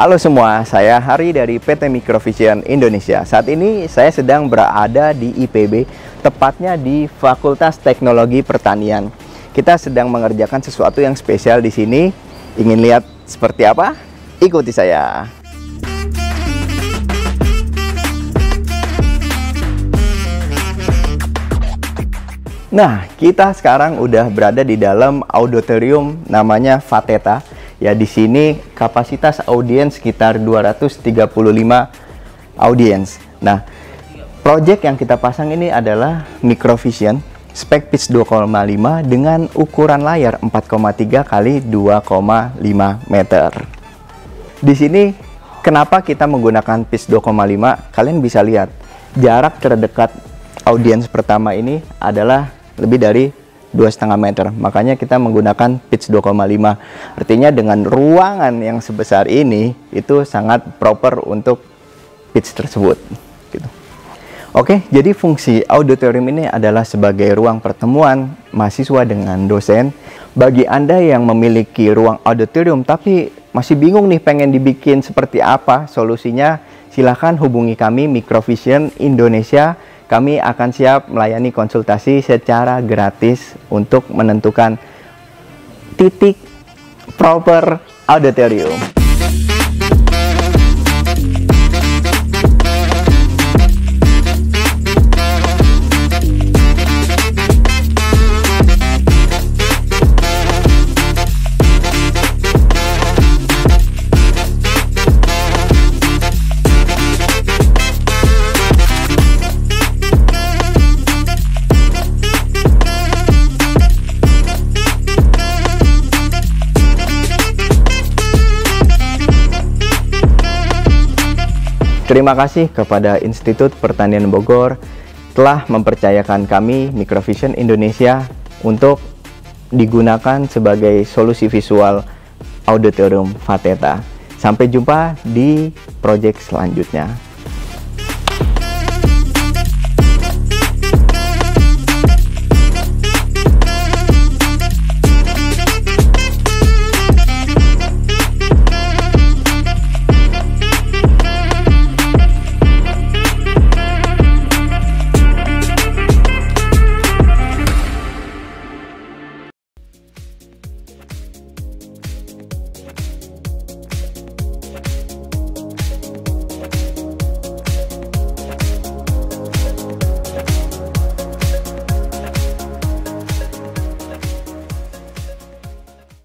Halo semua, saya Hari dari PT Microvision Indonesia. Saat ini saya sedang berada di IPB, tepatnya di Fakultas Teknologi Pertanian. Kita sedang mengerjakan sesuatu yang spesial di sini. Ingin lihat seperti apa? Ikuti saya. Nah, kita sekarang udah berada di dalam auditorium namanya Fateta. Ya, di sini kapasitas audiens sekitar 235 audiens. Nah, project yang kita pasang ini adalah microvision spec piece 2,5 dengan ukuran layar 4,3 x 2,5 meter. Di sini kenapa kita menggunakan piece 2,5? Kalian bisa lihat jarak terdekat audiens pertama ini adalah lebih dari 2,5 meter, makanya kita menggunakan pitch 2,5. Artinya dengan ruangan yang sebesar ini itu sangat proper untuk pitch tersebut. Gitu. Oke, jadi fungsi auditorium ini adalah sebagai ruang pertemuan mahasiswa dengan dosen. Bagi Anda yang memiliki ruang auditorium tapi masih bingung nih pengen dibikin seperti apa solusinya, silahkan hubungi kami Microvision Indonesia. Kami akan siap melayani konsultasi secara gratis untuk menentukan titik proper auditorium. Terima kasih kepada Institut Pertanian Bogor telah mempercayakan kami Microvision Indonesia untuk digunakan sebagai solusi visual auditorium Fateta. Sampai jumpa di proyek selanjutnya.